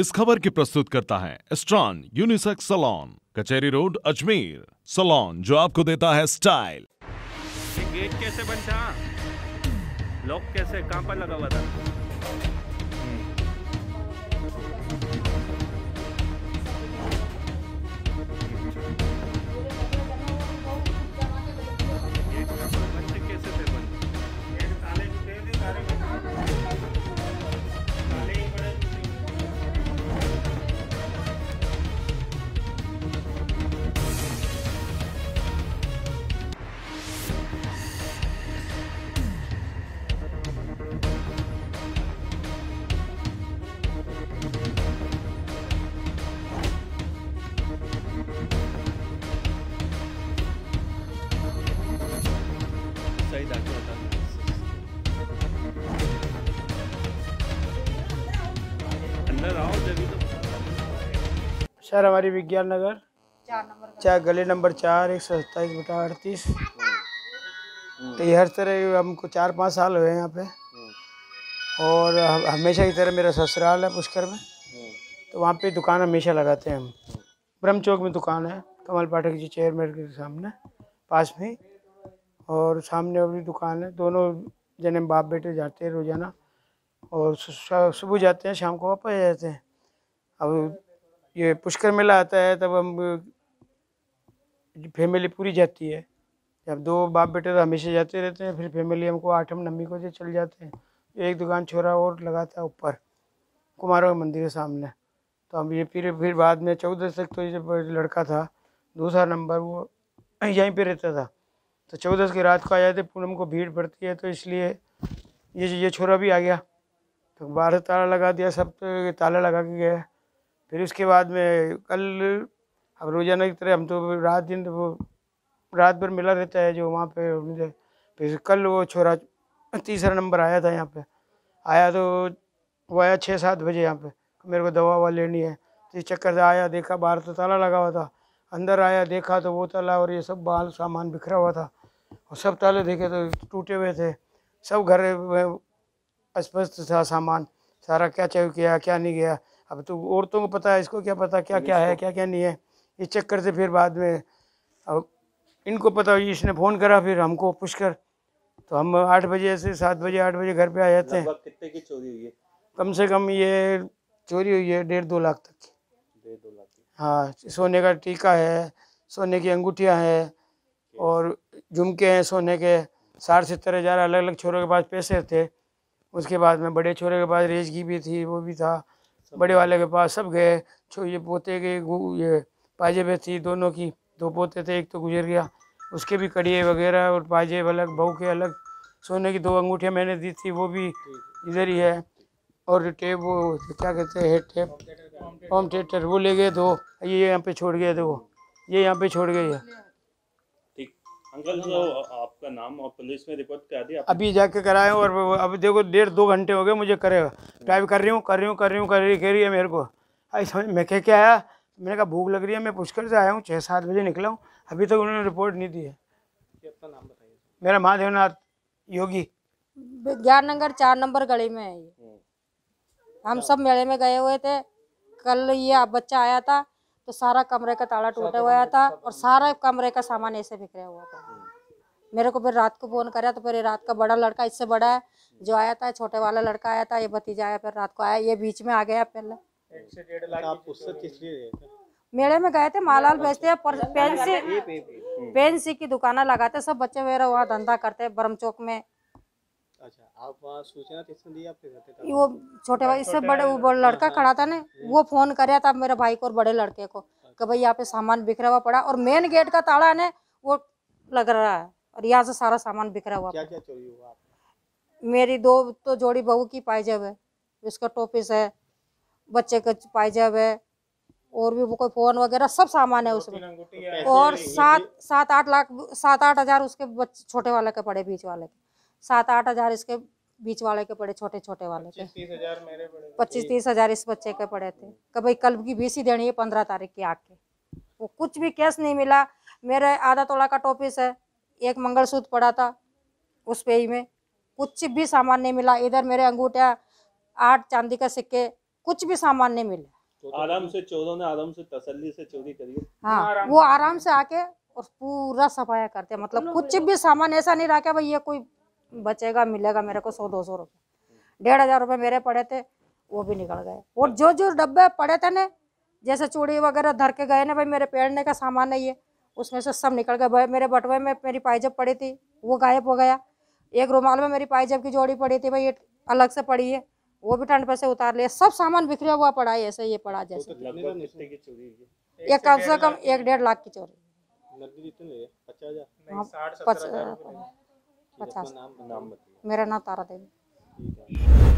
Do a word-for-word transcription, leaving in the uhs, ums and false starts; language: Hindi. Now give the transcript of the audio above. इस खबर की प्रस्तुत करता है एस्ट्रॉन यूनिसेक्स सलॉन, कचहरी रोड, अजमेर। सलॉन जो आपको देता है स्टाइल। गेट कैसे बंद था? लॉक कैसे? कहाँ पर लगा हुआ था? सर हमारी विज्ञान नगर चार गली नंबर चार, एक सौ सत्ताईस बटा अड़तीस। तो ये हर तरह हमको चार पाँच साल हुए हैं यहाँ पे, और हमेशा की तरह मेरा ससुराल है पुष्कर में, तो वहाँ पे दुकान हमेशा लगाते हैं हम। ब्रह्म चौक में दुकान है, कमल पाठक जी चेयरमैन के सामने पास में, और सामने और भी दुकान है। दोनों जने बाप बेटे जाते हैं रोज़ाना, और सुबह जाते हैं शाम को वापस जाते हैं। अब ये पुष्कर मेला आता है तब हम फैमिली पूरी जाती है। जब दो बाप बेटे तो हमेशा जाते रहते हैं, फिर फैमिली हमको आठम नवमी को जो चल जाते हैं। एक दुकान छोरा और लगाता है ऊपर कुमारों के मंदिर के सामने। तो हम ये फिर फिर बाद में चौदह तक तो जब लड़का था दूसरा नंबर वो यहीं पे रहता था, तो चौदह की रात को आ जाते। पूनम को भीड़ पड़ती है तो इसलिए ये ये छोरा भी आ गया, तो बारह ताला लगा दिया, सब तो ताला लगा के गया। फिर उसके बाद में कल अब रोज़ाना की तरह हम तो रात दिन तो वो रात भर मिला रहता है जो वहाँ पे। फिर कल वो छोरा तीसरा नंबर आया था यहाँ पे, आया तो वो आया छः सात बजे यहाँ पे, मेरे को दवा ववा लेनी है। तो इस चक्कर से आया, देखा बाहर तो ताला लगा हुआ था, अंदर आया देखा तो वो ताला और ये सब बाल सामान बिखरा हुआ था, और सब ताले देखे तो टूटे हुए थे, सब घर में अस्पष्ट था सामान सारा, क्या चाहिए किया क्या नहीं गया। अब तो औरतों को पता है, इसको क्या पता क्या क्या है क्या क्या नहीं है। इस चक्कर से फिर बाद में अब इनको पता हुई, इसने फ़ोन करा फिर हमको पुष्कर, तो हम आठ बजे से सात बजे आठ बजे घर पे आ जाते हैं। कितने की चोरी हुई है? कम से कम ये चोरी हुई है डेढ़ दो लाख तक की। डेढ़ दो लाख? हाँ, सोने का टीका है, सोने की अंगूठियाँ हैं, और झुमके हैं सोने के। साठ सत्तर हज़ार अलग अलग छोरों के पास पैसे थे। उसके बाद में बड़े छोरे के पास रेजगी भी थी, वो भी था, बड़े वाले के पास सब गए। छोटे पोते के ये पाजेबे थी दोनों की, दो पोते थे, एक तो गुजर गया, उसके भी कड़िए वगैरह और पाजेब अलग, बहू के अलग। सोने की दो अंगूठियाँ मैंने दी थी, वो भी इधर ही है। और टेप वो क्या कहते हैं टेप होम थिएटर, वो ले गए दो, ये यहाँ पे छोड़ गए दो, ये यहाँ पे छोड़ गई है। अंकल तो आपका नाम और पुलिस में रिपोर्ट करा दिया? अभी जाके कराए, और अब देखो डेढ़ दो घंटे हो गए मुझे करे ड्राइव कर रही हूँ कर रही हूँ कर रही हूँ कर रही कह रही है मेरे को। आई समझ मैं कह के आया, मैंने कहा भूख लग रही है, मैं पुष्कर से आया हूँ, छः सात बजे निकला हूँ, अभी तक तो उन्होंने रिपोर्ट नहीं दी है। अपना नाम बताइए। मेरा महादेवनाथ योगी, विज्ञान नगर चार नंबर गली में है ये। हम सब मेले में गए हुए थे। कल ये बच्चा आया था तो सारा कमरे का ताला टूटा हुआ था, और सारा कमरे का सामान ऐसे बिखरा हुआ था। मेरे को फिर रात को फ़ोन करा तो फिर रात का बड़ा लड़का, इससे बड़ा है जो आया था, छोटे वाला लड़का आया था, ये भतीजा आया, फिर रात को आया, ये बीच में आ गया। पहले मेले में गए थे, मालाल बेचते हैं, पेंसी पेंसी की दुकान लगाते, सब बच्चे वगैरह वहाँ धंधा करते हैं ब्रह्म चौक में। अच्छा, आप वहाँ सूचना किसने दी आपके घर पे? वो छोटे भाई, इससे बड़े वो लड़का खड़ा था ना, वो फोन कराया था मेरे भाई को और बड़े लड़के को कि भाई यहाँ पे सामान बिखरा हुआ पड़ा, और मेन गेट का ताला ने वो लग रहा है, और यहाँ से सारा सामान बिखरा हुआ। क्या क्या चोरी हुआ? मेरी दो तो जोड़ी बहू की पायजब है, उसका टोपिस है, बच्चे का पायजब है, और भी कोई फोन वगैरह सब सामान है उसमें। और सात सात आठ लाख सात आठ हजार उसके छोटे वाले के पड़े, बीच वाले के सात आठ हजार इसके बीच वाले के पड़े, छोटे छोटे वाले के पच्चीस तीस हजार इस बच्चे के पड़े थे। कभी कल की बीसी देनी है पंद्रह तारीख की आके, वो कुछ भी कैश नहीं मिला। मेरे आधा तोला का टोपीस है, एक मंगलसूत्र पड़ा था उस पे ही में, कुछ भी सामान नहीं मिला। इधर मेरे अंगूठा, आठ चांदी का सिक्के, कुछ भी सामान नहीं मिला। आराम से चोरों ने आराम से तसल्ली से चोरी करी। हाँ, वो आराम से आके और पूरा सफाया करते हैं, मतलब कुछ भी सामान ऐसा नहीं रखा भाई ये कोई बचेगा मिलेगा मेरे को सौ दो सौ रुपये डेढ़ हजार रुपये मेरे पड़े थे वो भी निकल गए। और जो जो डब्बे पड़े थे ना जैसे चूड़ी वगैरह धर के गए ना भाई मेरे पहनने का सामान है ये उसमें से सब निकल गए। भाई मेरे बटवे में मेरी पाइजब पड़ी थी वो गायब हो गया। एक रुमाल में मेरी पाइजब की जोड़ी पड़ी थी भाई ये अलग से पड़ी है वो भी ठंड पे से उतार लिया। सब सामान बिखरा हुआ पड़ा है ऐसे ये पड़ा जैसे ये कम से कम एक डेढ़ लाख की चोरी। पचास मेरा नाम तारा देवी।